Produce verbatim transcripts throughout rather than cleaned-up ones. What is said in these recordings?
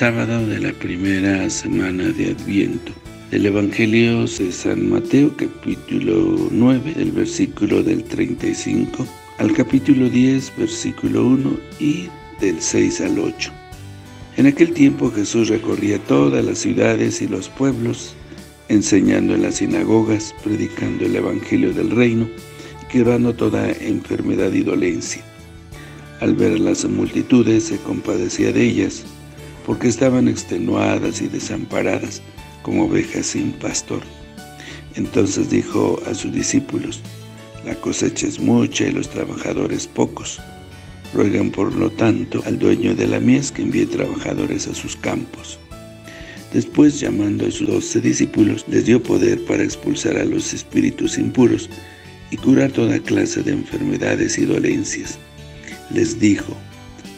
Sábado de la primera semana de Adviento. Del Evangelio de San Mateo, capítulo nueve, del versículo del treinta y cinco al capítulo diez, versículo uno y del seis al ocho. En aquel tiempo Jesús recorría todas las ciudades y los pueblos, enseñando en las sinagogas, predicando el Evangelio del Reino y curando toda enfermedad y dolencia. Al ver las multitudes se compadecía de ellas, porque estaban extenuadas y desamparadas, como ovejas sin pastor. Entonces dijo a sus discípulos: la cosecha es mucha y los trabajadores pocos. Ruegan por lo tanto al dueño de la mies que envíe trabajadores a sus campos. Después, llamando a sus doce discípulos, les dio poder para expulsar a los espíritus impuros y curar toda clase de enfermedades y dolencias. Les dijo: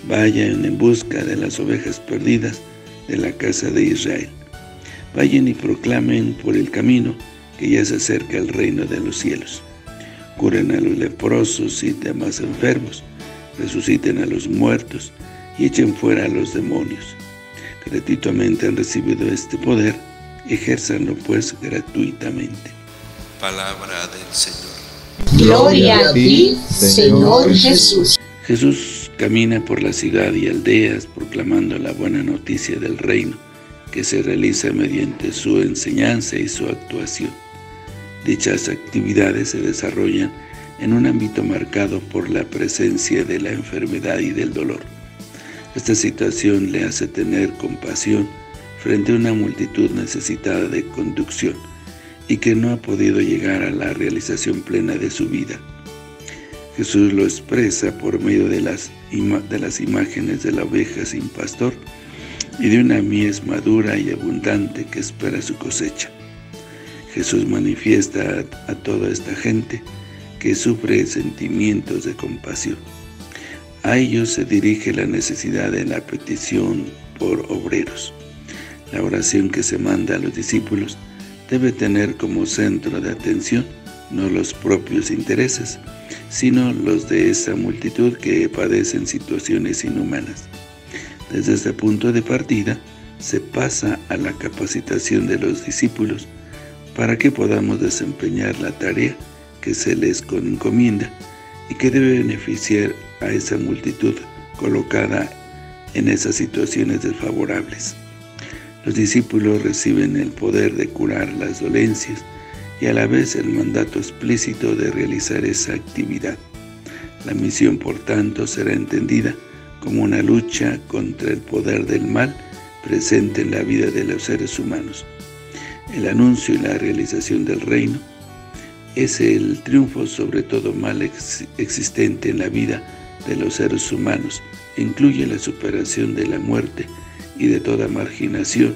vayan en busca de las ovejas perdidas de la casa de Israel. Vayan y proclamen por el camino que ya se acerca el reino de los cielos. Curen a los leprosos y demás enfermos, resuciten a los muertos y echen fuera a los demonios. Gratuitamente han recibido este poder, ejérzanlo pues gratuitamente. Palabra del Señor. Gloria a ti, Señor Jesús. Jesús camina por la ciudad y aldeas proclamando la buena noticia del reino, que se realiza mediante su enseñanza y su actuación. Dichas actividades se desarrollan en un ámbito marcado por la presencia de la enfermedad y del dolor. Esta situación le hace tener compasión frente a una multitud necesitada de conducción y que no ha podido llegar a la realización plena de su vida. Jesús lo expresa por medio de las, ima de las imágenes de la oveja sin pastor y de una mies madura y abundante que espera su cosecha. Jesús manifiesta a, a toda esta gente que sufre sentimientos de compasión. A ellos se dirige la necesidad de la petición por obreros. La oración que se manda a los discípulos debe tener como centro de atención no los propios intereses, sino los de esa multitud que padecen situaciones inhumanas. Desde este punto de partida, se pasa a la capacitación de los discípulos para que podamos desempeñar la tarea que se les encomienda y que debe beneficiar a esa multitud colocada en esas situaciones desfavorables. Los discípulos reciben el poder de curar las dolencias y a la vez el mandato explícito de realizar esa actividad. La misión, por tanto, será entendida como una lucha contra el poder del mal presente en la vida de los seres humanos. El anuncio y la realización del reino es el triunfo sobre todo mal ex existente en la vida de los seres humanos. Incluye la superación de la muerte y de toda marginación,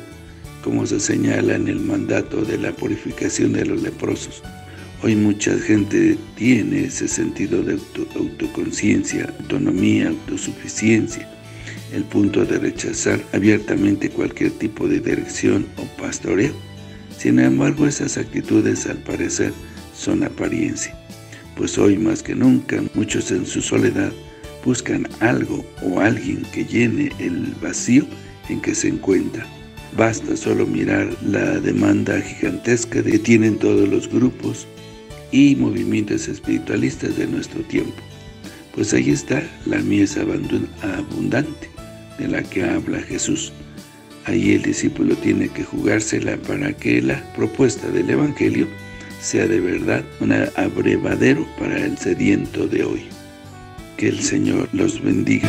como se señala en el mandato de la purificación de los leprosos. Hoy mucha gente tiene ese sentido de auto, autoconciencia, autonomía, autosuficiencia, el punto de rechazar abiertamente cualquier tipo de dirección o pastoreo. Sin embargo, esas actitudes al parecer son apariencia, pues hoy más que nunca muchos en su soledad buscan algo o alguien que llene el vacío en que se encuentra. Basta solo mirar la demanda gigantesca que tienen todos los grupos y movimientos espiritualistas de nuestro tiempo, pues ahí está la mies abundante de la que habla Jesús. Ahí el discípulo tiene que jugársela para que la propuesta del Evangelio sea de verdad un abrevadero para el sediento de hoy. Que el Señor los bendiga.